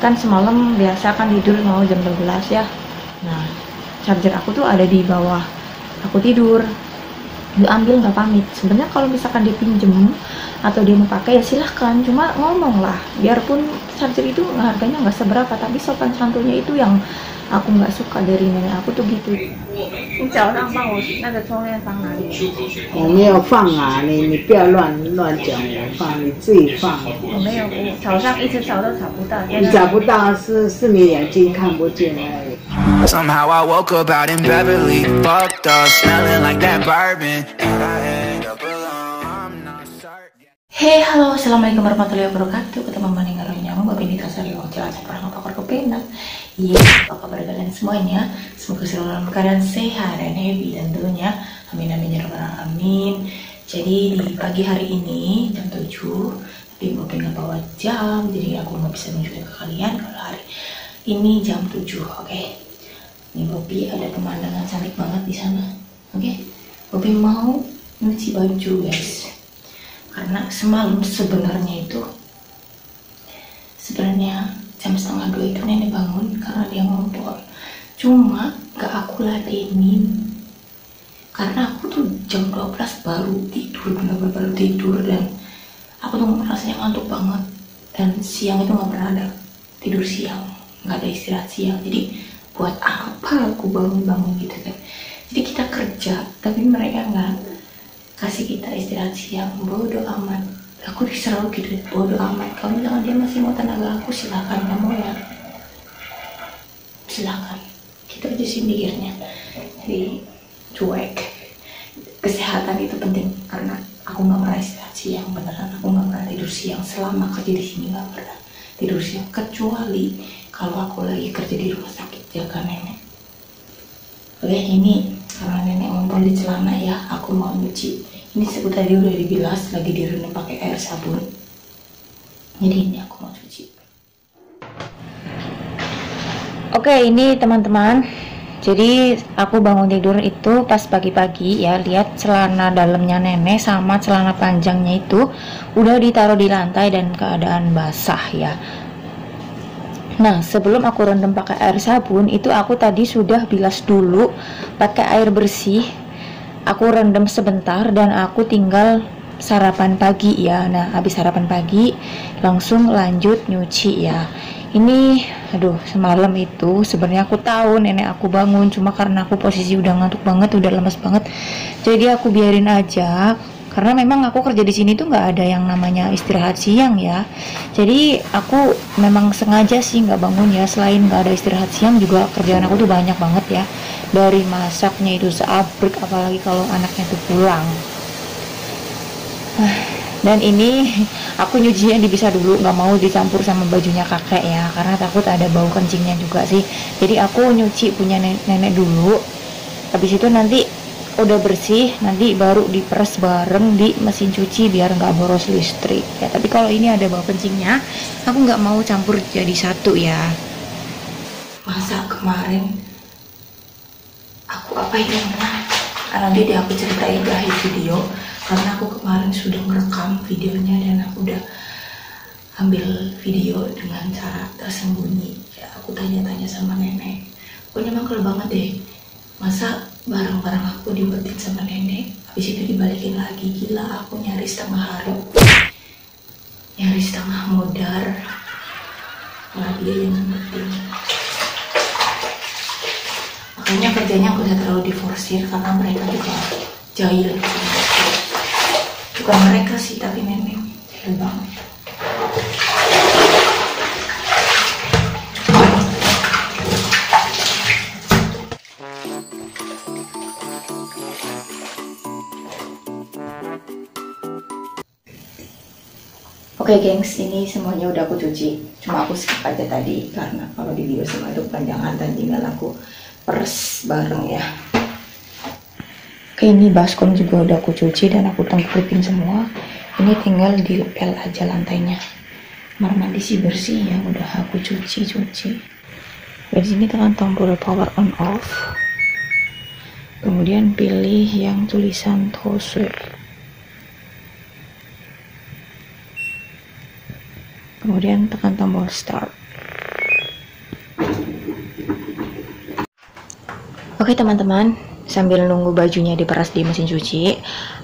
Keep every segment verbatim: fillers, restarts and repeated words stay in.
kan semalam biasa kan tidur mau jam dua belas ya. Nah, charger aku tuh ada di bawah aku tidur, diambil nggak pamit. Sebenarnya kalau misalkan dia pinjem atau dia mau pakai ya silahkan, cuma ngomong lah. Biarpun charger itu harganya nggak seberapa, tapi sopan santunnya itu yang aku nggak suka dari nenek aku tuh gitu. Somehow I woke up out in Beverly, fucked up, smelling like that bourbon, and I end up alone. I'm not certain. Hey, halo, assalamualaikum warahmatullahi wabarakatuh. Ketemu Mbak Ninggaru Nyamu, Mbak Bini Tasari, Ojol, Acak, Perang, Pakor, Kepenak. Iya, apa kabar kalian semuanya? Semoga selalu dalam keadaan sehat dan happy tentunya. Amin, amin, ya rabbal alamin. Jadi di pagi hari ini jam tujuh, tapi Mbak Bini nggak bawa jam, jadi aku nggak bisa nunjukin ke kalian kalau hari ini jam tujuh, oke? Okay? Nih Bobby ada pemandangan cantik banget di sana, oke? Okay? Bobby mau nyuci baju guys, karena semalam sebenarnya itu sebenarnya jam setengah dua itu nenek bangun karena dia ngompol, cuma gak aku ladenin karena aku tuh jam dua belas baru tidur, benar-benar baru tidur dan aku tuh rasanya ngantuk banget dan siang itu gak pernah ada tidur siang, gak ada istirahat siang, jadi buat apa aku bangun-bangun gitu kan. Jadi kita kerja tapi mereka nggak kasih kita istirahat siang, bodo amat. Aku selalu gitu, bodo amat. Kalau misalkan dia masih mau tenaga aku silahkan, nggak mau ya silahkan, kita aja sih mikirnya. Jadi cuek, kesehatan itu penting karena aku nggak pernah istirahat siang, beneran aku nggak pernah tidur siang selama kerja di sini, nggak pernah tidur siang kecuali kalau aku lagi kerja di rumah sakit jaga nenek. Oke, ini karena nenek ngompol di celana ya, aku mau nyuci. Ini sebut tadi udah dibilas, lagi direndam pakai air sabun. Jadi ini aku mau cuci. Oke, ini teman-teman. Jadi aku bangun tidur itu pas pagi-pagi ya, lihat celana dalamnya nenek sama celana panjangnya itu udah ditaruh di lantai dan keadaan basah ya. Nah, sebelum aku rendam pakai air sabun, itu aku tadi sudah bilas dulu pakai air bersih. Aku rendam sebentar dan aku tinggal sarapan pagi ya. Nah, habis sarapan pagi langsung lanjut nyuci ya. Ini, aduh, semalam itu sebenarnya aku tahu nenek aku bangun, cuma karena aku posisi udah ngantuk banget, udah lemas banget. Jadi aku biarin aja. Karena memang aku kerja di sini tuh nggak ada yang namanya istirahat siang ya, jadi aku memang sengaja sih nggak bangun ya. Selain nggak ada istirahat siang juga kerjaan aku tuh banyak banget ya, dari masaknya itu seabrik, apalagi kalau anaknya tuh pulang. Dan ini aku nyucinya dipisah dulu, nggak mau dicampur sama bajunya kakek ya, karena takut ada bau kencingnya juga sih. Jadi aku nyuci punya nenek dulu, habis itu nanti udah bersih nanti baru diperes bareng di mesin cuci biar nggak boros listrik ya. Tapi kalau ini ada bau kencingnya aku nggak mau campur jadi satu ya. Masa kemarin aku apa ini nanti dia aku ceritain di akhir video, karena aku kemarin sudah merekam videonya dan aku udah ambil video dengan cara tersembunyi ya. Aku tanya-tanya sama nenek, pokoknya mangkel banget deh masa barang-barang aku dibuatin sama nenek, habis itu dibalikin lagi. Gila, aku nyaris setengah hari, nyaris setengah modar, malah dia yang ngerti. Makanya kerjanya aku udah terlalu diforsir karena mereka juga jahil. Bukan mereka sih, tapi nenek jahil banget. Oke gengs, ini semuanya udah aku cuci, cuma aku skip aja tadi karena kalau di video sama itu panjangan dan tinggal aku peres bareng ya. Oke, ini baskom juga udah aku cuci dan aku tengklipin semua, ini tinggal dilipel aja lantainya. Kamar mandi sih bersih ya, udah aku cuci-cuci. Dari sini tekan tombol power on off, kemudian pilih yang tulisan Toser. Kemudian tekan tombol start. Oke teman-teman, sambil nunggu bajunya diperas di mesin cuci,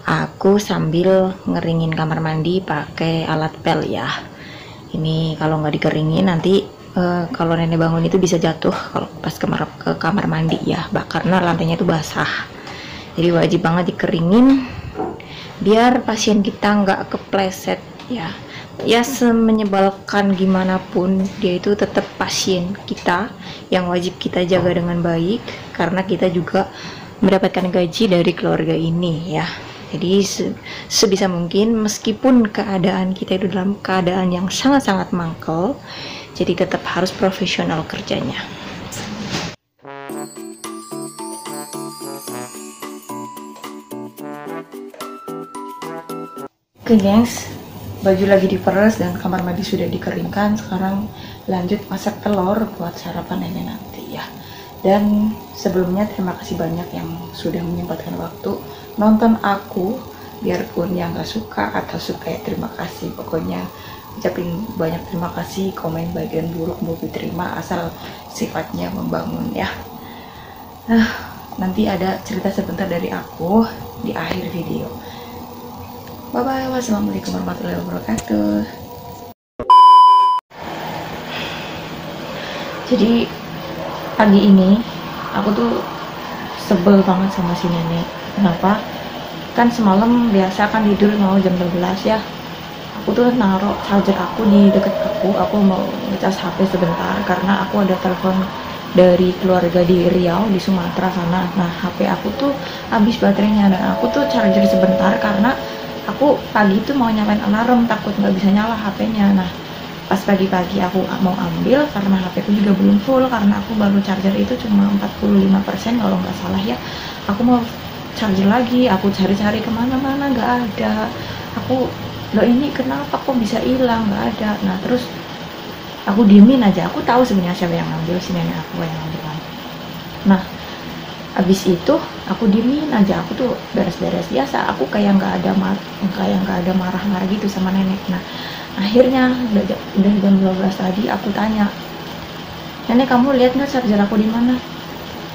aku sambil ngeringin kamar mandi pakai alat pel ya. Ini kalau nggak dikeringin nanti uh, kalau nenek bangun itu bisa jatuh kalau pas kemarap ke kamar mandi ya, bak karena lantainya itu basah. Jadi wajib banget dikeringin biar pasien kita nggak kepleset ya. Ya semenyebalkan gimana pun dia itu tetap pasien kita yang wajib kita jaga dengan baik karena kita juga mendapatkan gaji dari keluarga ini ya. Jadi se sebisa mungkin meskipun keadaan kita itu dalam keadaan yang sangat-sangat mangkel, jadi tetap harus profesional kerjanya. Oke gengs, baju lagi diperes dan kamar mandi sudah dikeringkan. Sekarang lanjut masak telur buat sarapan nenek nanti ya. Dan sebelumnya terima kasih banyak yang sudah menyempatkan waktu nonton aku, biarpun yang gak suka atau suka ya terima kasih. Pokoknya ucapin banyak terima kasih, komen baik dan buruk mau diterima asal sifatnya membangun ya. Nah, nanti ada cerita sebentar dari aku di akhir video. Bye bye, wassalamualaikum warahmatullahi wabarakatuh. Jadi pagi ini aku tuh sebel banget sama si nenek. Kenapa? Kan semalam biasa kan tidur mau jam dua belas ya. Aku tuh naruh charger aku di deket aku. Aku mau ngecas H P sebentar karena aku ada telepon dari keluarga di Riau, di Sumatera sana. Nah H P aku tuh habis baterainya dan aku tuh charger sebentar karena aku pagi itu mau nyalain alarm, takut nggak bisa nyala H P-nya. Nah, pas pagi-pagi aku mau ambil karena H P ku juga belum full, karena aku baru charger itu cuma empat puluh lima persen kalau nggak salah ya. Aku mau charger lagi, aku cari-cari kemana-mana nggak ada. Aku, loh ini kenapa kok bisa hilang, nggak ada. Nah, terus aku diemin aja. Aku tahu sebenarnya siapa yang ngambil, si nenek aku yang ngambil. Nah, abis itu aku diemin aja, aku tuh beres-beres biasa, aku kayak nggak ada mar kayak nggak ada marah-marah gitu sama nenek. Nah akhirnya udah, udah jam dua belas tadi aku tanya, nenek kamu lihat nggak charger aku di mana?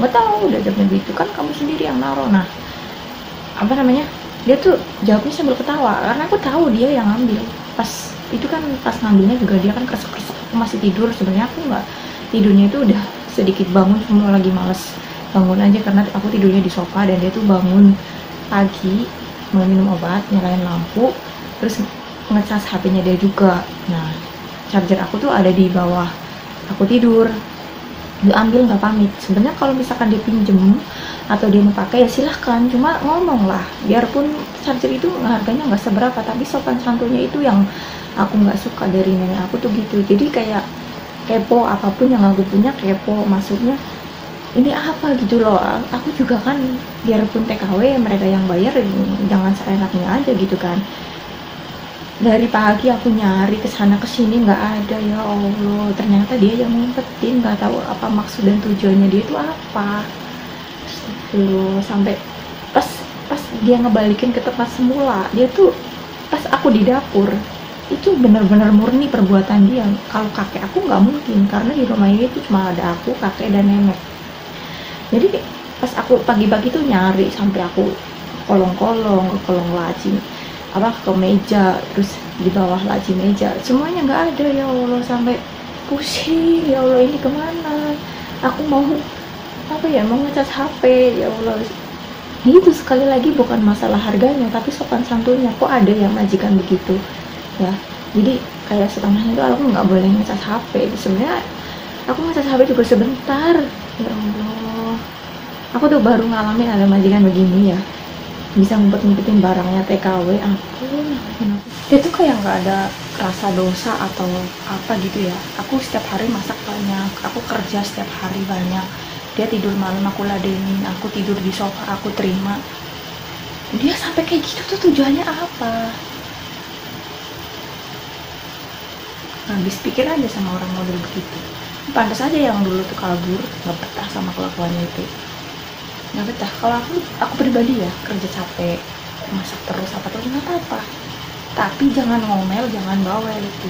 Nggak tahu, udah jam itu kan kamu sendiri yang naro. Nah apa namanya, dia tuh jawabnya sambil ketawa karena aku tahu dia yang ngambil. Pas itu kan pas ngambilnya juga dia kan kresek-kresek, masih tidur. Sebenarnya aku nggak, tidurnya itu udah sedikit bangun, semua lagi males bangun aja karena aku tidurnya di sofa. Dan dia tuh bangun pagi mau minum obat, nyalain lampu, terus ngecas H P-nya dia juga. Nah charger aku tuh ada di bawah aku tidur, dia ambil nggak pamit. Sebenarnya kalau misalkan dia pinjem atau dia mau pakai ya silahkan, cuma ngomong lah, biarpun charger itu harganya nggak seberapa tapi sopan santunnya itu yang aku nggak suka dari nenek aku tuh gitu. Jadi kayak kepo, apapun yang aku punya kepo, maksudnya ini apa gitu loh. Aku juga kan biarpun T K W mereka yang bayar, jangan seenaknya aja gitu kan. Dari pagi aku nyari kesana kesini nggak ada. Ya Allah, ternyata dia yang ngumpetin, nggak tahu apa maksud dan tujuannya dia itu apa. Terus sampai pas pas dia ngebalikin ke tempat semula, dia tuh pas aku di dapur itu benar-benar murni perbuatan dia. Kalau kakek aku nggak mungkin karena di rumahnya itu cuma ada aku, kakek dan nenek. Jadi pas aku pagi-pagi tuh nyari sampai aku kolong-kolong, ke kolong laci, apa ke meja, terus di bawah laci meja, semuanya nggak ada. Ya Allah sampai pusing, ya Allah ini kemana? Aku mau apa ya? Mau ngecas H P, ya Allah. Itu sekali lagi bukan masalah harganya, tapi sopan santunnya. Kok ada yang majikan begitu? Ya, jadi kayak setengahnya itu aku nggak boleh ngecas H P. Sebenarnya aku ngecas H P juga sebentar. Ya Allah. Aku tuh baru ngalamin ada majikan begini ya, bisa ngumpet-ngumpetin barangnya T K W. Aku dia tuh kayak nggak ada rasa dosa atau apa gitu ya. Aku setiap hari masak banyak, aku kerja setiap hari banyak, dia tidur malam aku ladenin, aku tidur di sofa aku terima. Dia sampai kayak gitu tuh tujuannya apa? Habis pikir aja sama orang model begitu. Pantas aja yang dulu tuh kabur, nggak betah sama kelakuannya itu. Nggak betah. Kalau aku aku pribadi ya, kerja capek, masak terus apa terus nggak apa-apa, tapi jangan ngomel, jangan bawel itu.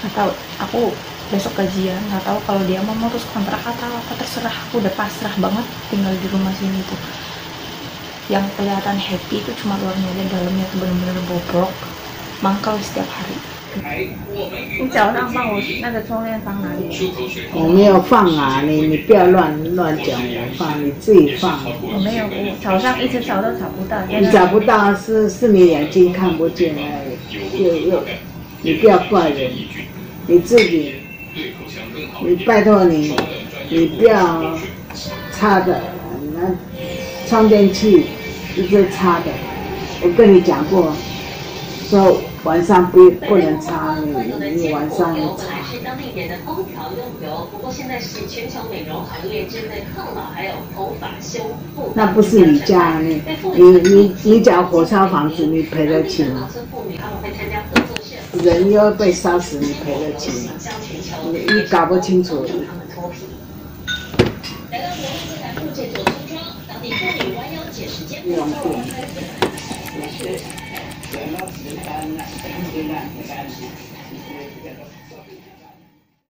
Nggak tahu, aku besok gajian, nggak tahu kalau dia mau terus kontrak atau apa, terserah. Aku udah pasrah banget tinggal di rumah sini tuh. Yang kelihatan happy itu cuma luarnya aja, dalamnya tuh bener-bener bobrok, mangkal setiap hari.你找到吗？我那个窗帘放哪里？你不要乱乱讲，我放你自己放。我没有，早上一直找到找不到，你找不到是是你眼睛看不见而已，有有，你不要怪人，你自己你拜托你，你不要插的，那充电器一直插的。我跟你讲过，说。 晚上不不能擦， 那不是你家，你你你找火烧房子，你赔得起吗？人又被烧死，你赔得起吗？你搞不清楚。